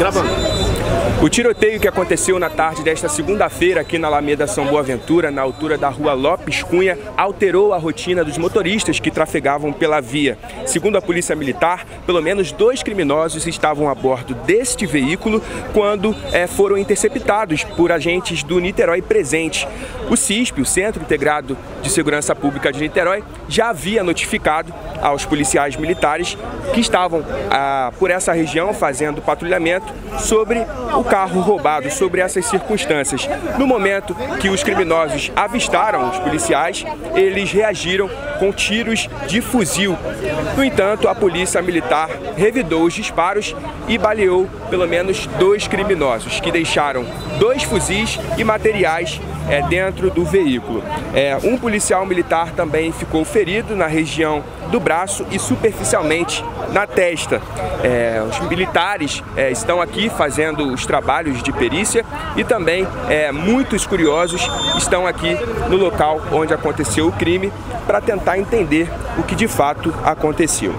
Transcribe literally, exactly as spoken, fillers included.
Gravando. O tiroteio que aconteceu na tarde desta segunda-feira aqui na Alameda São Boaventura, na altura da rua Lopes Cunha, alterou a rotina dos motoristas que trafegavam pela via. Segundo a Polícia Militar, pelo menos dois criminosos estavam a bordo deste veículo quando é, foram interceptados por agentes do Niterói presente. O C I S P, o Centro Integrado de Segurança Pública de Niterói, já havia notificado aos policiais militares que estavam ah, por essa região fazendo patrulhamento sobre o carro roubado, sobre essas circunstâncias. No momento que os criminosos avistaram os policiais, eles reagiram com tiros de fuzil. No entanto, a Polícia Militar revidou os disparos e baleou pelo menos dois criminosos, que deixaram dois fuzis e materiais é, dentro do veículo. É, um policial militar também ficou ferido na região do braço e superficialmente na testa. É, os militares é, estão aqui fazendo os trabalhos de perícia e também é, muitos curiosos estão aqui no local onde aconteceu o crime para tentar entender o que de fato aconteceu.